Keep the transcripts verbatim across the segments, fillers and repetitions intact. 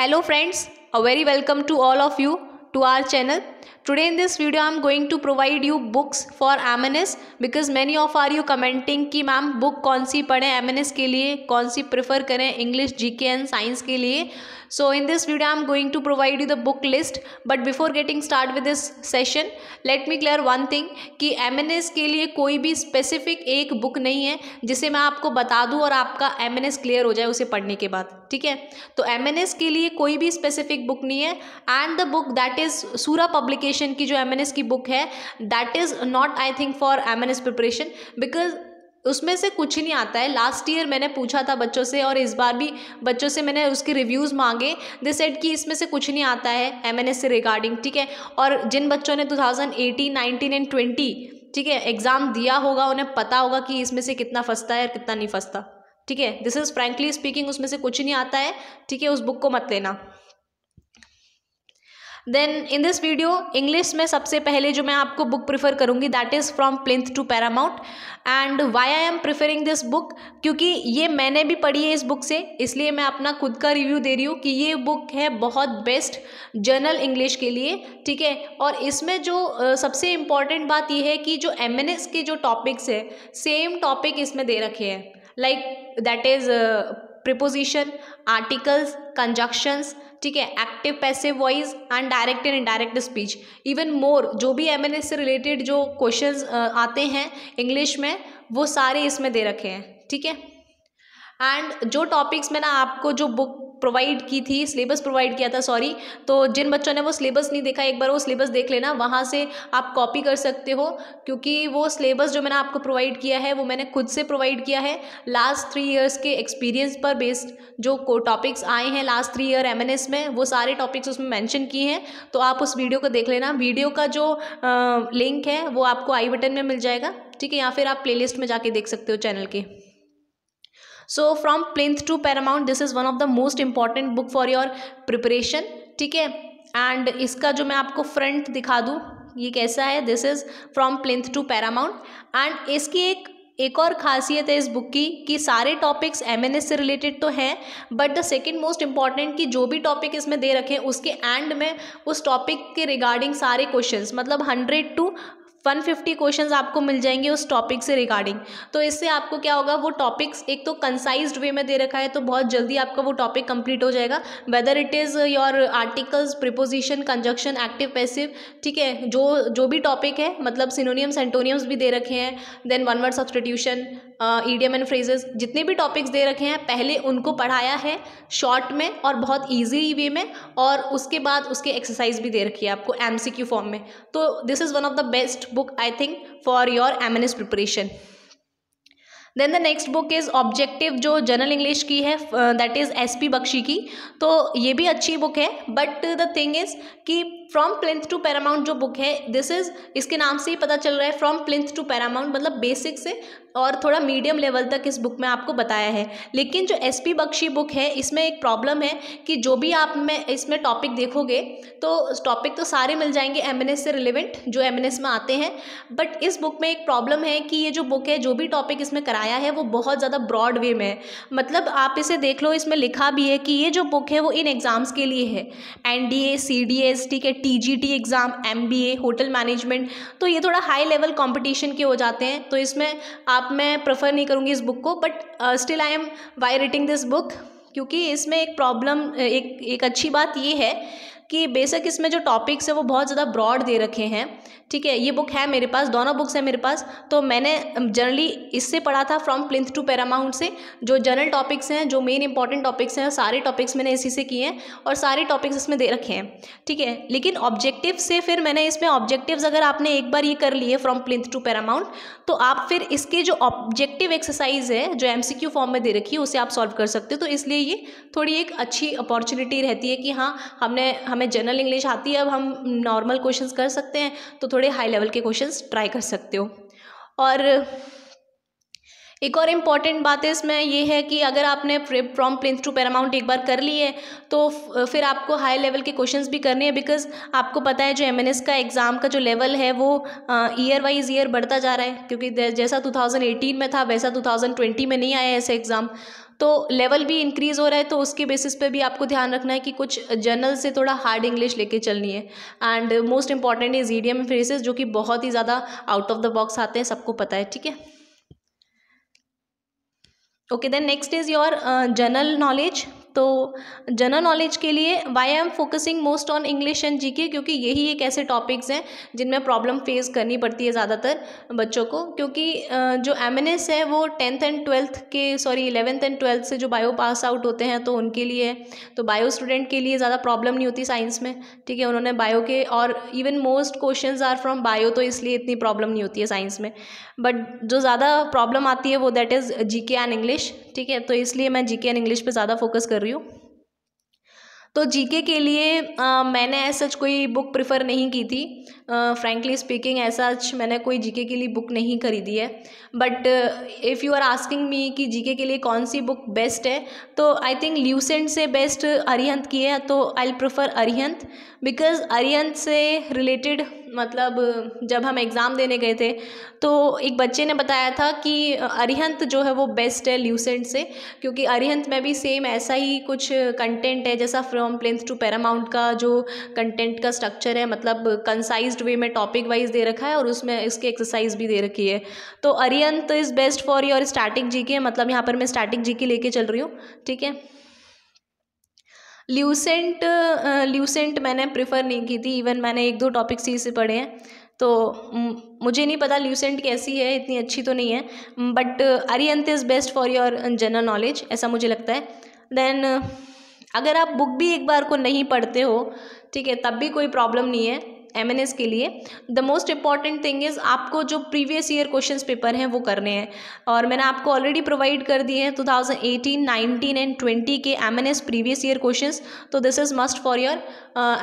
Hello friends, a very welcome to all of you to our channel. Today in this video I am going to provide you books for M N S because many of are you commenting कि ma'am book कौन सी पढ़ें M N S के लिए, कौन सी prefer करें English, G K and Science के लिए. So in this video I am going to provide you the book list. But before getting start with this session, let me clear one thing कि M N S के लिए कोई भी specific एक book नहीं है जिसे मैं आपको बता दूँ और आपका M N S clear हो जाए उसे पढ़ने के बाद. ठीक है, तो M N S के लिए कोई भी स्पेसिफिक बुक नहीं है. And the book that is Sura publication की जो M N S की बुक है that is not I think for M N S preparation because उसमें से कुछ नहीं आता है. लास्ट ईयर मैंने पूछा था बच्चों से और इस बार भी बच्चों से मैंने उसके रिव्यूज़ मांगे. दे सेड कि इसमें से कुछ नहीं आता है M N S से रिगार्डिंग. ठीक है, और जिन बच्चों ने two thousand eighteen nineteen and twenty ठीक है एग्ज़ाम दिया होगा उन्हें पता होगा कि इसमें से कितना फंसता है और कितना नहीं फंसता. ठीक है, दिस इज फ्रेंकली स्पीकिंग, उसमें से कुछ नहीं आता है. ठीक है, उस बुक को मत लेना. Then in this video English में सबसे पहले जो मैं आपको बुक प्रीफर करूँगी that is from plinth to paramount. And why I am preferring this book क्योंकि ये मैंने भी पढ़ी है इस बुक से, इसलिए मैं अपना खुद का रिव्यू दे रही हूँ कि ये बुक है बहुत बेस्ट जर्नल इंग्लिश के लिए. ठीक है, और इसमें जो uh, सबसे इम्पॉर्टेंट बात यह है कि जो M N S के जो टॉपिक्स है सेम टॉपिक इसमें दे रखे हैं. Like that is preposition, articles, conjunctions, ठीक है, active passive voice and direct and indirect speech. Even more जो भी M N S से रिलेटेड जो क्वेश्चंस आते हैं इंग्लिश में वो सारे इसमें दे रखे हैं. ठीक है, एंड जो टॉपिक्स मैंने आपको जो बुक प्रोवाइड की थी, सिलेबस प्रोवाइड किया था सॉरी, तो जिन बच्चों ने वो सिलेबस नहीं देखा एक बार वो सिलेबस देख लेना, वहाँ से आप कॉपी कर सकते हो क्योंकि वो सिलेबस जो मैंने आपको प्रोवाइड किया है वो मैंने खुद से प्रोवाइड किया है. लास्ट थ्री इयर्स के एक्सपीरियंस पर बेस्ड जो को टॉपिक्स आए हैं last three year M N S में वो सारे टॉपिक्स उसमें मैंशन किए हैं, तो आप उस वीडियो को देख लेना. वीडियो का जो लिंक है वो आपको आई बटन में मिल जाएगा. ठीक है, या फिर आप प्लेलिस्ट में जाके देख सकते हो चैनल के. So from plinth to paramount this is one of the most important book for your preparation. ठीक है, एंड इसका जो मैं आपको फ्रंट दिखा दूँ ये कैसा है, this is from plinth to paramount. And इसकी एक एक और खासियत है इस बुक की कि सारे टॉपिक्स M N S से रिलेटेड तो हैं but the second most important कि जो भी टॉपिक इसमें दे रखे हैं उसके एंड में उस टॉपिक के रिगार्डिंग सारे क्वेश्चंस, मतलब hundred to one fifty question आपको मिल जाएंगे उस टॉपिक से रिगार्डिंग. तो इससे आपको क्या होगा, वो टॉपिक्स एक तो कंसाइज्ड वे में दे रखा है तो बहुत जल्दी आपका वो टॉपिक कंप्लीट हो जाएगा. Whether it is your articles, preposition, conjunction, active passive, ठीक है, जो जो भी टॉपिक है, मतलब सिनोनिम्स एंटोनिम्स भी दे रखे हैं, then one word substitution, idiom and phrases, जितने भी टॉपिक्स दे रखे हैं पहले उनको पढ़ाया है शॉर्ट में और बहुत ईजी वे में, और उसके बाद उसके एक्सरसाइज भी दे रखी है आपको एम सी क्यू फॉर्म में. तो this is one of the best book I think for your M N S preparation. Then the next book is objective जो जनरल इंग्लिश की है that is S P Bakshi की. तो ये भी अच्छी बुक है बट द थिंग इज़ कि फ्रॉम प्लिंथ टू पैरामाउंट जो बुक है दिस इज़, इसके नाम से ही पता चल रहा है फ्रॉम प्लिंथ टू पैरामाउंट, मतलब बेसिक से और थोड़ा मीडियम लेवल तक इस बुक में आपको बताया है. लेकिन जो एस पी बख्शी बुक है इसमें एक प्रॉब्लम है कि जो भी आप में इसमें टॉपिक देखोगे तो टॉपिक तो सारे मिल जाएंगे M N S से रिलेवेंट जो M N S में आते हैं, बट इस बुक में एक प्रॉब्लम है कि ये जो बुक है जो भी टॉपिक इसमें आया है वो बहुत ज़्यादा ब्रॉड वे में है. मतलब आप इसे देख लो, इसमें लिखा भी है कि ये जो बुक है वो इन एग्ज़ाम्स के लिए है, N D A, C D S, ठीक है, T G T exam, M B A, hotel management, तो ये थोड़ा हाई लेवल कंपटीशन के हो जाते हैं. तो इसमें आप मैं प्रेफर नहीं करूँगी इस बुक को, but still I am why rating this book क्योंकि इसमें एक प्रॉब्लम एक एक अच्छी बात ये है कि बेसिक इसमें जो टॉपिक्स है वो बहुत ज़्यादा ब्रॉड दे रखे हैं. ठीक है, ये बुक है मेरे पास, दोनों बुक्स हैं मेरे पास, तो मैंने जनरली इससे पढ़ा था फ्रॉम प्लिंथ टू पैरामाउंट से. जो जनरल टॉपिक्स हैं, जो मेन इंपॉर्टेंट टॉपिक्स हैं, सारे टॉपिक्स मैंने इसी से किए हैं और सारे टॉपिक्स इसमें दे रखे हैं. ठीक है, लेकिन ऑब्जेक्टिव से फिर मैंने इसमें ऑब्जेक्टिव्स अगर आपने एक बार ये कर लिए फ्रॉम प्लिंथ टू पैरामाउंट तो आप फिर इसके जो ऑब्जेक्टिव एक्सरसाइज है जो एम सी क्यू फॉर्म में दे रखी है उसे आप सॉल्व कर सकते हो. तो इसलिए ये थोड़ी एक अच्छी अपॉर्चुनिटी रहती है कि हाँ हमने हमें जनरल इंग्लिश आती है, अब हम नॉर्मल क्वेश्चंस कर सकते हैं, तो थोड़े हाई लेवल के क्वेश्चंस ट्राई कर सकते हो. और एक और इम्पॉर्टेंट बात है इसमें ये है कि अगर आपने फ्रॉम प्लिंथ टू पैरामाउंट एक बार कर ली है तो फिर आपको हाई लेवल के क्वेश्चंस भी करने हैं बिकॉज आपको पता है जो M N S का एग्ज़ाम का जो लेवल है वो ईयर वाइज ईयर बढ़ता जा रहा है क्योंकि जैसा टू थाउजेंड एटीन में था वैसा टू थाउजेंड ट्वेंटी में नहीं आया ऐसे एग्ज़ाम. तो लेवल भी इंक्रीज हो रहा है, तो उसके बेसिस पे भी आपको ध्यान रखना है कि कुछ जर्नल से थोड़ा हार्ड इंग्लिश लेके चलनी है। And most important is idiom phrases जो कि बहुत ही ज़्यादा आउट ऑफ द बॉक्स आते हैं, सबको पता है, ठीक है। Okay, then next is your general knowledge. तो जनरल नॉलेज के लिए why I am focusing most on English and GK, क्योंकि यही एक ऐसे टॉपिक्स हैं जिनमें प्रॉब्लम फेस करनी पड़ती है ज़्यादातर बच्चों को, क्योंकि जो एमएनएस है वो टेंथ एंड ट्वेल्थ के सॉरी इलेवेंथ एंड ट्वेल्थ से जो बायो पास आउट होते हैं तो उनके लिए, तो बायो स्टूडेंट के लिए ज़्यादा प्रॉब्लम नहीं होती साइंस में, ठीक है। उन्होंने बायो के और even most question are from bio, तो इसलिए इतनी प्रॉब्लम नहीं होती है साइंस में। बट जो ज़्यादा प्रॉब्लम आती है वो that is GK and English, ठीक है। तो इसलिए मैं जीके एंड इंग्लिश पर ज़्यादा फोकस कर रही हूँ। तो जीके के लिए आ, मैंने ऐसा कोई बुक प्रिफर नहीं की थी, फ्रैंकली स्पीकिंग ऐसा मैंने कोई जीके के लिए बुक नहीं खरीदी है। But if you are asking me कि जीके के लिए कौन सी बुक बेस्ट है, तो आई थिंक ल्यूसेंट से बेस्ट अरिहंत की है, तो I prefer Arihant, because Arihant से रिलेटेड, मतलब जब हम एग्ज़ाम देने गए थे तो एक बच्चे ने बताया था कि अरिहंत जो है वो बेस्ट है ल्यूसेंट से, क्योंकि अरिहंत में भी सेम ऐसा ही कुछ कंटेंट है जैसा फ्रॉम प्लिंथ टू पैरामाउंट का जो कंटेंट का स्ट्रक्चर है, मतलब कंसाइज्ड वे में टॉपिक वाइज दे रखा है और उसमें इसकी एक्सरसाइज भी दे रखी है। तो Arihant is best for your static GK, मतलब यहाँ पर मैं स्टैटिक जीके लेके चल रही हूँ, ठीक है। ल्यूसेंट ल्यूसेंट मैंने प्रेफर नहीं की थी, इवन मैंने एक दो टॉपिक्स ही से पढ़े हैं, तो मुझे नहीं पता ल्यूसेंट कैसी है, इतनी अच्छी तो नहीं है, but Arihant is best for your general knowledge, ऐसा मुझे लगता है। देन अगर आप बुक भी एक बार को नहीं पढ़ते हो, ठीक है, तब भी कोई प्रॉब्लम नहीं है एम एन एस के लिए। The most important thing is आपको जो प्रीवियस ईयर क्वेश्चन पेपर हैं वो करने हैं, और मैंने आपको ऑलरेडी प्रोवाइड कर दिए हैं two thousand eighteen, nineteen and twenty के M N S previous year questions. तो this is must for your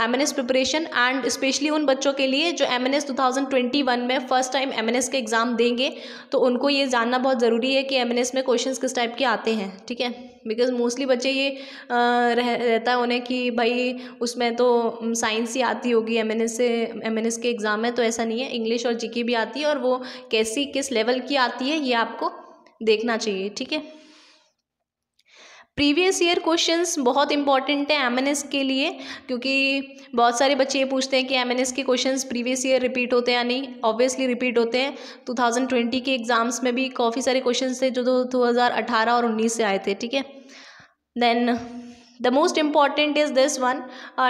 M N S preparation, and specially उन बच्चों के लिए जो M N S two thousand twenty one में first time M N S के exam देंगे, तो उनको ये जानना बहुत ज़रूरी है कि एम एन एस में क्वेश्चन किस टाइप के आते हैं, ठीक है। बिकॉज मोस्टली बच्चे ये रह, रहता है उन्हें कि भाई उसमें तो साइंस ही आती होगी, एम एन एस से एम एन एस के एग्ज़ाम है, तो ऐसा नहीं है, इंग्लिश और जीके भी आती है, और वो कैसी किस लेवल की आती है ये आपको देखना चाहिए, ठीक है। प्रीवियस ईयर क्वेश्चंस बहुत इंपॉर्टेंट है एमएनएस के लिए, क्योंकि बहुत सारे बच्चे ये पूछते हैं कि एमएनएस के क्वेश्चंस प्रीवियस ईयर रिपीट होते हैं या नहीं। ऑब्वियसली रिपीट होते हैं, टू थाउजेंड ट्वेंटी के एग्ज़ाम्स में भी काफ़ी सारे क्वेश्चंस थे जो दो हज़ार अठारह और उन्नीस से आए थे, ठीक है। Then the most important is this one,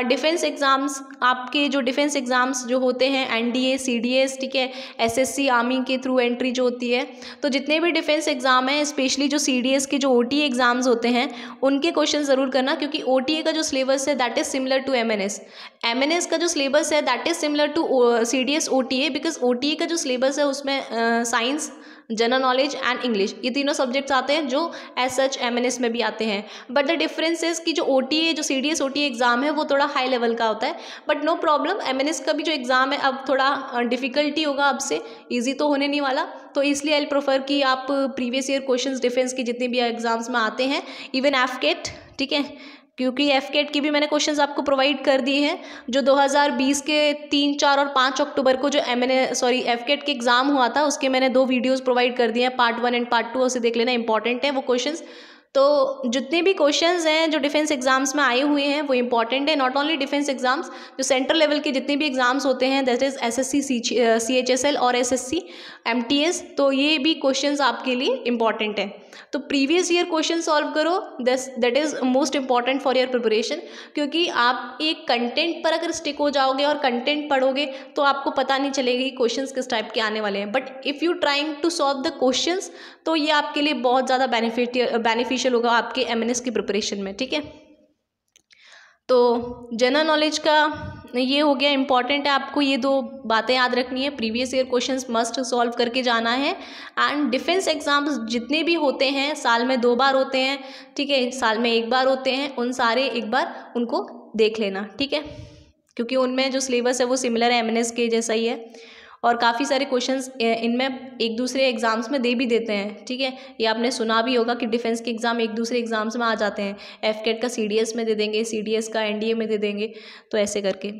defence exams, आपके जो डिफेंस एग्ज़ाम्स जो होते हैं एनडीए, सीडीएस, ठीक है, एसएससी आर्मी के थ्रू एंट्री जो होती है, तो जितने भी डिफेंस एग्ज़ाम हैं, स्पेशली जो सीडीएस के जो ओटीए एग्ज़ाम्स होते हैं, उनके क्वेश्चन ज़रूर करना, क्योंकि ओटीए का जो सिलेबस है that is similar to MNS, MNS का जो सिलेबस है that is similar to CDS OTA, because OTA का जो सिलेबस है उसमें science, general knowledge and English, ये तीनों सब्जेक्ट्स आते हैं जो एज सच एमएनएस में भी आते हैं। बट द डिफरेंस इज कि जो ओटीए, जो सीडीएस ओटीए एग्ज़ाम है वो थोड़ा हाई लेवल का होता है, बट नो प्रॉब्लम, एमएनएस का भी जो एग्ज़ाम है अब थोड़ा डिफिकल्टी होगा, अब से ईजी तो होने नहीं वाला, तो इसलिए आई प्रेफर कि आप प्रीवियस ईयर क्वेश्चन डिफेंस के जितने भी एग्ज़ाम्स में आते हैं, इवन एफकेट, ठीक है, क्योंकि एफकेट की भी मैंने क्वेश्चंस आपको प्रोवाइड कर दिए हैं, जो दो हज़ार बीस के तीन, चार और पाँच अक्टूबर को जो एमएनए सॉरी एफकेट के एग्ज़ाम हुआ था, उसके मैंने दो वीडियोस प्रोवाइड कर दिए हैं, part one and part two, उसे देख लेना, इंपॉर्टेंट है वो क्वेश्चंस। तो जितने भी क्वेश्चंस हैं जो डिफेंस एग्ज़ाम्स में आए हुए हैं वो इंपॉर्टेंट है, नॉट ओनली डिफेंस एग्ज़ाम्स, जो सेंट्रल लेवल के जितने भी एग्ज़ाम्स होते हैं दैट इज़ एसएससी, सीएचएसएल और एसएससी, एमटीएस, तो ये भी क्वेश्चंस आपके लिए इंपॉर्टेंट है। तो प्रीवियस ईयर क्वेश्चन सॉल्व करो, this that is most important for your preparation, क्योंकि आप एक कंटेंट पर अगर स्टिक हो जाओगे और कंटेंट पढ़ोगे तो आपको पता नहीं चलेगी क्वेश्चन किस टाइप के आने वाले हैं, but if you trying to solve the question, तो ये आपके लिए बहुत ज़्यादा बेनिफिट बेनिफिशियल होगा आपके एमएनएस की प्रिपरेशन में, ठीक है। तो जनरल नॉलेज का ये हो गया, इंपॉर्टेंट है, आपको ये दो बातें याद रखनी है, previous year questions must solve करके जाना है, एंड डिफेंस एग्ज़ाम्स जितने भी होते हैं, साल में दो बार होते हैं, ठीक है, साल में एक बार होते हैं, उन सारे एक बार उनको देख लेना, ठीक है, क्योंकि उनमें जो सिलेबस है वो सिमिलर है एमएनएस के जैसा ही है, और काफ़ी सारे क्वेश्चंस इनमें एक दूसरे एग्ज़ाम्स में दे भी देते हैं, ठीक है। ये आपने सुना भी होगा कि डिफेंस के एग्ज़ाम एक दूसरे एग्ज़ाम्स में आ जाते हैं, एफकेट का सीडीएस में दे देंगे, सीडीएस का एनडीए में दे देंगे, तो ऐसे करके।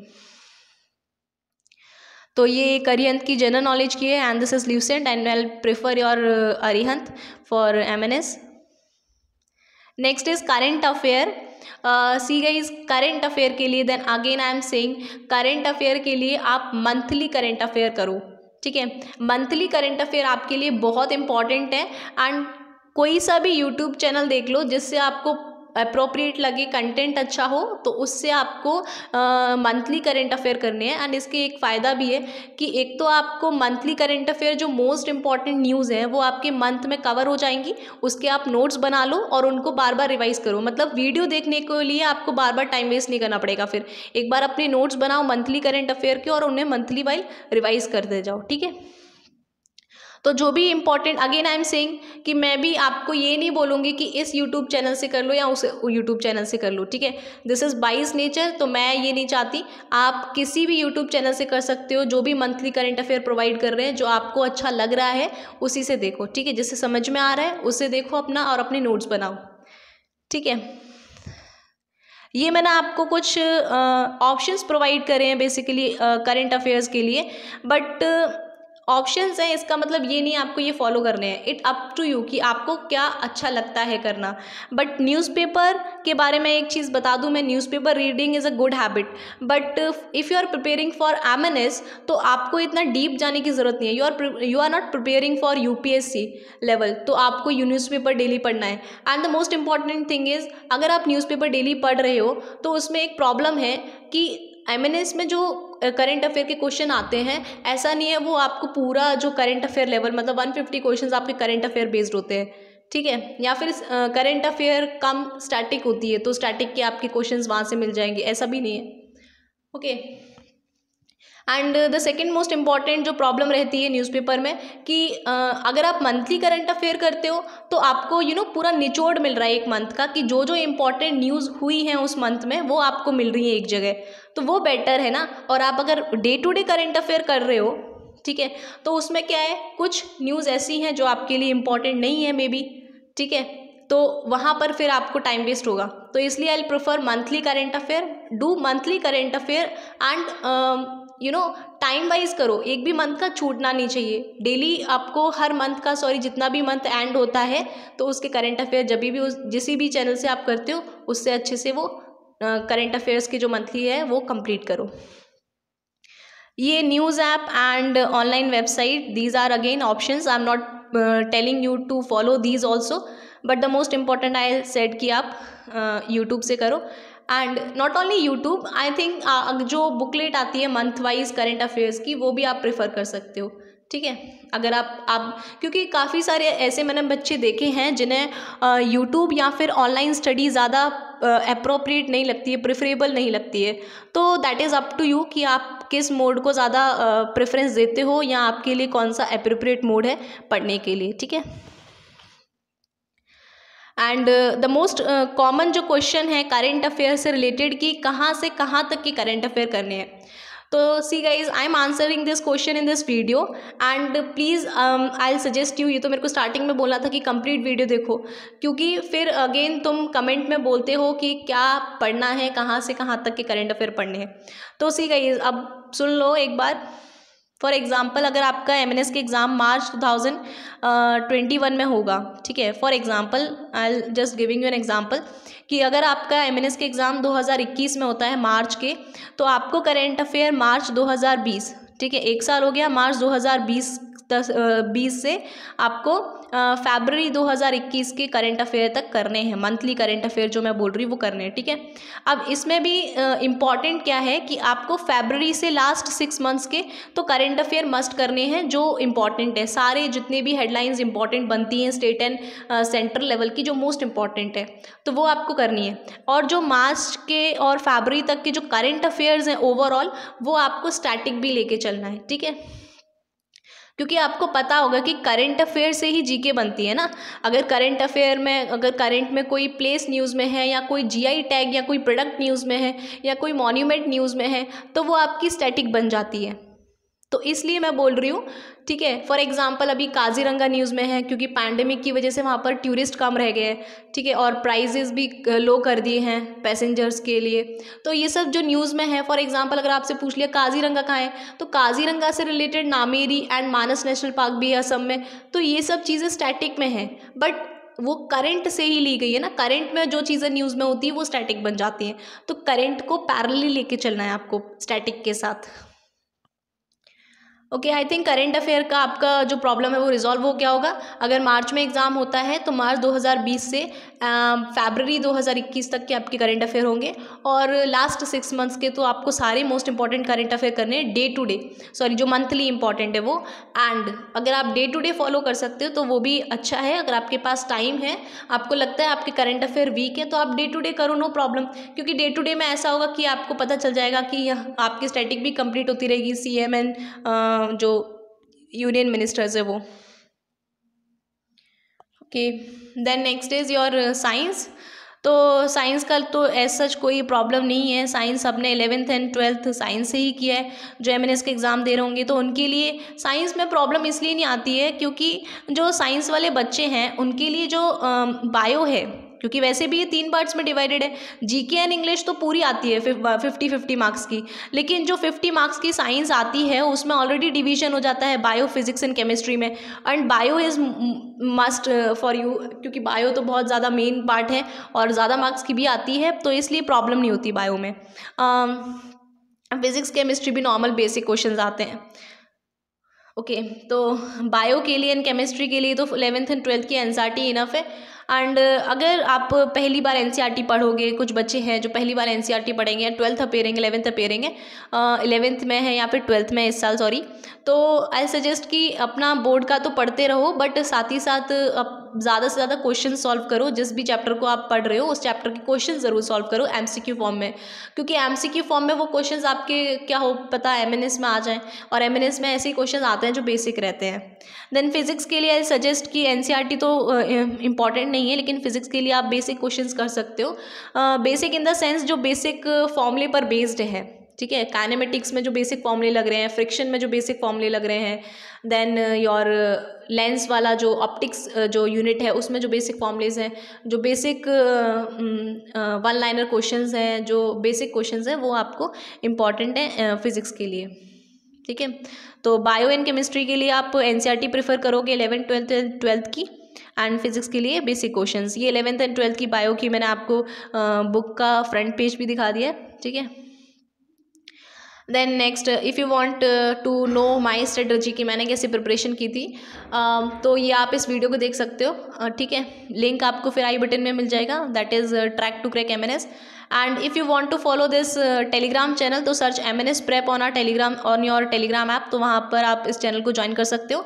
तो ये अरिहंत की जनरल नॉलेज की है, and this is Lucent, and I will prefer your Arihant for MNS. Next is current affair. See guys current affair के लिए then again I am saying current affair के लिए आप मंथली करेंट अफेयर करो. ठीक है, मंथली करेंट अफेयर आपके लिए बहुत इंपॉर्टेंट है. एंड कोई सा भी यूट्यूब चैनल देख लो जिससे आपको अप्रोप्रिएट लगे, कंटेंट अच्छा हो, तो उससे आपको मंथली करेंट अफेयर करने हैं. एंड इसके एक फ़ायदा भी है कि एक तो आपको मंथली करेंट अफेयर जो मोस्ट इंपॉर्टेंट न्यूज़ है वो आपके मंथ में कवर हो जाएंगी. उसके आप नोट्स बना लो और उनको बार बार रिवाइज करो. मतलब वीडियो देखने के लिए आपको बार बार टाइम वेस्ट नहीं करना पड़ेगा. फिर एक बार अपने नोट्स बनाओ मंथली करेंट अफेयर के और उन्हें मंथली वाइज रिवाइज करते जाओ. ठीक है, तो जो भी important, again I am saying कि मैं भी आपको ये नहीं बोलूँगी कि इस यूट्यूब चैनल से कर लो या उस यूट्यूब चैनल से कर लो. ठीक है, दिस इज़ बाइस नेचर, तो मैं ये नहीं चाहती. आप किसी भी यूट्यूब चैनल से कर सकते हो जो भी मंथली करेंट अफेयर प्रोवाइड कर रहे हैं, जो आपको अच्छा लग रहा है उसी से देखो. ठीक है, जिससे समझ में आ रहा है उससे देखो अपना और अपने नोट्स बनाओ. ठीक है, ये मैंने आपको कुछ ऑप्शंस प्रोवाइड करे हैं बेसिकली करेंट अफेयर्स के लिए, बट ऑप्शंस हैं. इसका मतलब ये नहीं आपको ये फॉलो करने हैं, इट अप टू यू कि आपको क्या अच्छा लगता है करना. बट न्यूज़पेपर के बारे में एक चीज़ बता दूं मैं, newspaper reading is a good habit, but if you are preparing for M N S तो आपको इतना डीप जाने की ज़रूरत नहीं है. You are you are not preparing for U P S C level, तो आपको न्यूज़पेपर डेली पढ़ना है. And the most important thing is, अगर आप न्यूज़पेपर डेली पढ़ रहे हो तो उसमें एक प्रॉब्लम है कि एम एन एस में जो करेंट अफेयर के क्वेश्चन आते हैं, ऐसा नहीं है वो आपको पूरा जो करेंट अफेयर लेवल, मतलब वन फिफ्टी क्वेश्चंस आपके करेंट अफेयर बेस्ड होते हैं. ठीक है, या फिर करेंट अफेयर कम स्टैटिक होती है तो स्टैटिक के आपके क्वेश्चंस वहाँ से मिल जाएंगे, ऐसा भी नहीं है. Okay, and the second most important जो प्रॉब्लम रहती है न्यूज़पेपर में कि uh, अगर आप मंथली करंट अफेयर करते हो तो आपको यू you नो know, पूरा निचोड़ मिल रहा है एक मंथ का, कि जो जो इम्पॉर्टेंट न्यूज़ हुई हैं उस मंथ में वो आपको मिल रही है एक जगह, तो वो बेटर है ना. और आप अगर day to day current affair कर रहे हो, ठीक है, तो उसमें क्या है, कुछ न्यूज़ ऐसी हैं जो आपके लिए इम्पॉर्टेंट नहीं है मे बी. ठीक है, तो वहाँ पर फिर आपको टाइम वेस्ट होगा, तो इसलिए I prefer monthly current affair. Do monthly current affair and you know time wise करो, एक भी मंथ का छूटना नहीं चाहिए. डेली आपको हर मंथ का, सॉरी जितना भी मंथ एंड होता है तो उसके करंट अफेयर जब भी उस जिस भी चैनल से आप करते हो उससे अच्छे से वो करंट अफेयर्स के जो मंथली है वो कंप्लीट करो. ये news app and online website, these are again options. I am not telling you to follow these also, but the most important I said कि आप यूट्यूब से करो. And not only YouTube, I think जो booklet आती है month wise current affairs की वो भी आप प्रेफर कर सकते हो. ठीक है, अगर आप आप क्योंकि काफ़ी सारे ऐसे मैंने बच्चे देखे हैं जिन्हें यूट्यूब या फिर ऑनलाइन स्टडी ज़्यादा अप्रोप्रिएट नहीं लगती है, प्रेफरेबल नहीं लगती है, तो that is up to you कि आप किस मोड को ज़्यादा प्रेफरेंस देते हो या आपके लिए कौन सा अप्रोप्रिएट मोड है पढ़ने के लिए. ठीक है, एंड द मोस्ट कॉमन जो क्वेश्चन है करेंट अफेयर से रिलेटेड कि कहाँ से कहाँ तक के करेंट अफेयर करने हैं, तो see guys I am answering this question in this video. And please I will suggest you, ये तो मेरे को स्टार्टिंग में बोलना था कि कंप्लीट वीडियो देखो, क्योंकि फिर अगेन तुम कमेंट में बोलते हो कि क्या पढ़ना है, कहाँ से कहाँ तक के करेंट अफेयर पढ़ने हैं. तो सी गाइज अब सुन लो एक बार. फॉर एग्ज़ाम्पल, अगर आपका एम एन एस के exam March two thousand twenty one में होगा, ठीक है, for example I just giving you an example कि अगर आपका एम एन एस के एग्ज़ाम दो हज़ार इक्कीस में होता है मार्च के, तो आपको करेंट अफेयर मार्च दो हज़ार बीस, ठीक है, एक साल हो गया मार्च दो हज़ार बीस बीस से आपको फरवरी दो हज़ार इक्कीस के करंट अफेयर तक करने हैं, मंथली करंट अफेयर जो मैं बोल रही हूँ वो करने हैं. ठीक है, अब इसमें भी इम्पॉर्टेंट क्या है कि आपको फरवरी से लास्ट सिक्स मंथ्स के तो करंट अफेयर मस्ट करने हैं जो इम्पॉर्टेंट है, सारे जितने भी हेडलाइंस इम्पॉर्टेंट बनती हैं स्टेट एंड सेंट्रल लेवल की जो मोस्ट इम्पॉर्टेंट है, तो वो आपको करनी है. और जो मार्च के और फरवरी तक के जो करंट अफेयर्स हैं ओवरऑल, वो आपको स्टैटिक भी लेके चलना है. ठीक है, क्योंकि आपको पता होगा कि करंट अफेयर से ही जीके बनती है ना. अगर करंट अफेयर में, अगर करंट में कोई प्लेस न्यूज़ में है या कोई जी आई टैग या कोई प्रोडक्ट न्यूज़ में है या कोई मॉन्यूमेंट न्यूज़ में है, तो वो आपकी स्टैटिक बन जाती है, तो इसलिए मैं बोल रही हूँ. ठीक है, फॉर एग्जांपल अभी काजीरंगा न्यूज़ में है क्योंकि पैंडेमिक की वजह से वहाँ पर टूरिस्ट कम रह गए हैं, ठीक है, और प्राइजेस भी लो कर दिए हैं पैसेंजर्स के लिए, तो ये सब जो न्यूज़ में है. फॉर एग्जांपल अगर आपसे पूछ लिया काजीरंगा कहाँ है, तो काजीरंगा से related Nameri and Manas national park भी है असम में, तो ये सब चीज़ें स्टैटिक में हैं. बट वो करंट से ही ली गई है ना, करंट में जो चीज़ें न्यूज़ में होती है वो स्टैटिक बन जाती हैं, तो करंट को पैरेलली लेके चलना है आपको स्टैटिक के साथ। Okay, I think current affair का आपका जो प्रॉब्लम है वो रिजॉल्व हो गया होगा। अगर मार्च में एग्ज़ाम होता है तो मार्च दो हज़ार बीस से फरवरी दो हज़ार इक्कीस तक के आपके करंट अफेयर होंगे, और लास्ट सिक्स मंथ्स के तो आपको सारे मोस्ट इंपॉर्टेंट करंट अफेयर करने हैं डे टू डे, सॉरी जो मंथली इंपॉर्टेंट है वो। एंड अगर आप डे टू डे फॉलो कर सकते हो तो वो भी अच्छा है। अगर आपके पास टाइम है, आपको लगता है आपके करंट अफेयर वीक है, तो आप डे टू डे करो, नो प्रॉब्लम, क्योंकि डे टू डे में ऐसा होगा कि आपको पता चल जाएगा कि आपकी स्टैटिक भी कंप्लीट होती रहेगी, सी एम एंड जो यूनियन मिनिस्टर्स है वो। Okay, then next is your science. तो साइंस का तो एज सच कोई प्रॉब्लम नहीं है, साइंस सबने इलेवेंथ एंड ट्वेल्थ साइंस से ही किया है। जो एमएनएस के एग्ज़ाम दे रहे होंगे तो उनके लिए साइंस में प्रॉब्लम इसलिए नहीं आती है क्योंकि जो साइंस वाले बच्चे हैं उनके लिए जो बायो है, क्योंकि वैसे भी ये तीन पार्ट्स में डिवाइडेड है, जीके एंड इंग्लिश तो पूरी आती है फिफ्टी फिफ्टी मार्क्स की, लेकिन जो फिफ्टी मार्क्स की साइंस आती है उसमें ऑलरेडी डिवीजन हो जाता है बायो, फिजिक्स एंड केमिस्ट्री में, and bio is must for you, क्योंकि बायो तो बहुत ज़्यादा मेन पार्ट है और ज़्यादा मार्क्स की भी आती है, तो इसलिए प्रॉब्लम नहीं होती बायो में। फिजिक्स केमिस्ट्री भी नॉर्मल बेसिक क्वेश्चन आते हैं। ओके okay, तो बायो के लिए एंड केमिस्ट्री के लिए तो इलेवेंथ एंड ट्वेल्थ की एनसीईआरटी इनफ है। एंड अगर आप पहली बार एनसीईआरटी पढ़ोगे, कुछ बच्चे हैं जो पहली बार एनसीईआरटी पढ़ेंगे या ट्वेल्थ अपेयरेंगे इलेवेंथ अपेयरेंगे इलेवेंथ में है या फिर ट्वेल्थ में इस साल, सॉरी, तो आई सजेस्ट कि अपना बोर्ड का तो पढ़ते रहो, बट साथ ही साथ ज़्यादा से ज़्यादा क्वेश्चन सॉल्व करो। जिस भी चैप्टर को आप पढ़ रहे हो उस चैप्टर के क्वेश्चन ज़रूर सॉल्व करो एमसीक्यू फॉर्म में, क्योंकि एमसीक्यू फॉर्म में वो क्वेश्चन आपके क्या हो पता एमएनएस में आ जाएँ, और एमएनएस में ऐसे क्वेश्चन आते हैं जो बेसिक रहते हैं। देन फिजिक्स के लिए आई सजेस्ट कि एनसीईआरटी तो इम्पॉर्टेंट uh, नहीं है, लेकिन फिजिक्स के लिए आप बेसिक क्वेश्चंस कर सकते हो, बेसिक इन द सेंस जो बेसिक फॉर्मूले पर बेस्ड है, ठीक है। काइनेमेटिक्स में जो बेसिक फॉर्मूले लग रहे हैं, फ्रिक्शन में जो बेसिक फॉर्मूले लग रहे हैं, देन योर लेंस वाला जो ऑप्टिक्स जो यूनिट है उसमें जो बेसिक फॉर्मूलेज हैं, जो बेसिक वन लाइनर क्वेश्चंस हैं, जो बेसिक क्वेश्चंस हैं वो आपको इम्पॉर्टेंट है फिजिक्स के लिए, ठीक है। तो बायो एंड केमिस्ट्री के लिए आप एनसीईआरटी प्रेफर करोगे इलेवेंथ ट्वेल्थ ट्वेल्थ की, एंड फिजिक्स के लिए बेसिक क्वेश्चंस। ये इलेवेंथ एंड ट्वेल्थ की बायो की मैंने आपको बुक का फ्रंट पेज भी दिखा दिया है, ठीक है। Then next, if you want to know my strategy कि मैंने कैसे प्रिपरेशन की थी, uh, तो ये आप इस वीडियो को देख सकते हो, ठीक है। लिंक आपको फिर आई बटन में मिल जाएगा, that is track to crack MNS. And if you want to follow this Telegram channel, तो search MNS prep on are Telegram on your Telegram app, तो वहाँ पर आप इस चैनल को ज्वाइन कर सकते हो।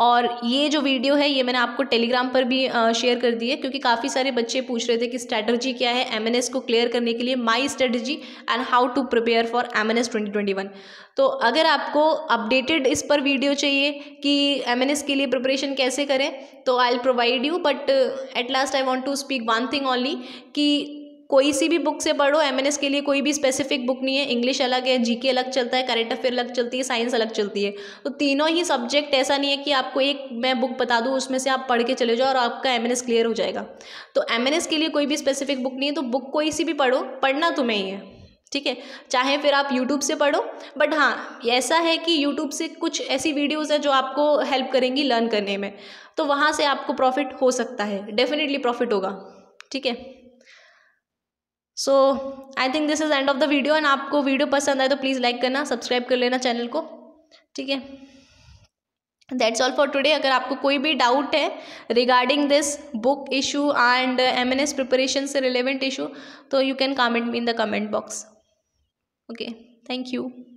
और ये जो वीडियो है ये मैंने आपको टेलीग्राम पर भी शेयर कर दी है, क्योंकि काफ़ी सारे बच्चे पूछ रहे थे कि स्ट्रैटर्जी क्या है एमएनएस को क्लियर करने के लिए, my strategy and how to prepare for MNS twenty twenty one. तो अगर आपको अपडेटेड इस पर वीडियो चाहिए कि एमएनएस के लिए प्रिपरेशन कैसे करें, तो I will provide you, but at last I want to speak one thing only कि कोई सी भी बुक से पढ़ो, एमएनएस के लिए कोई भी स्पेसिफिक बुक नहीं है। इंग्लिश अलग है, जीके अलग चलता है, करंट अफेयर अलग चलती है, साइंस अलग चलती है, तो तीनों ही सब्जेक्ट ऐसा नहीं है कि आपको एक मैं बुक बता दूँ उसमें से आप पढ़ के चले जाओ और आपका एमएनएस क्लियर हो जाएगा। तो एमएनएस के लिए कोई भी स्पेसिफिक बुक नहीं है, तो बुक कोई सी भी पढ़ो, पढ़ना तुम्हें ही है, ठीक है। चाहे फिर आप यूट्यूब से पढ़ो, बट हाँ ऐसा है कि यूट्यूब से कुछ ऐसी वीडियोज़ हैं जो आपको हेल्प करेंगी लर्न करने में, तो वहाँ से आपको प्रॉफिट हो सकता है, डेफिनेटली प्रॉफिट होगा, ठीक है। So I think this is end of the video, and आपको वीडियो पसंद आए तो प्लीज़ लाइक करना, सब्सक्राइब कर लेना चैनल को, ठीक है। That's all for today. अगर आपको कोई भी डाउट है regarding this book issue and MNS preparation से रिलेवेंट इशू, तो you can comment me in the comment box. Okay, thank you.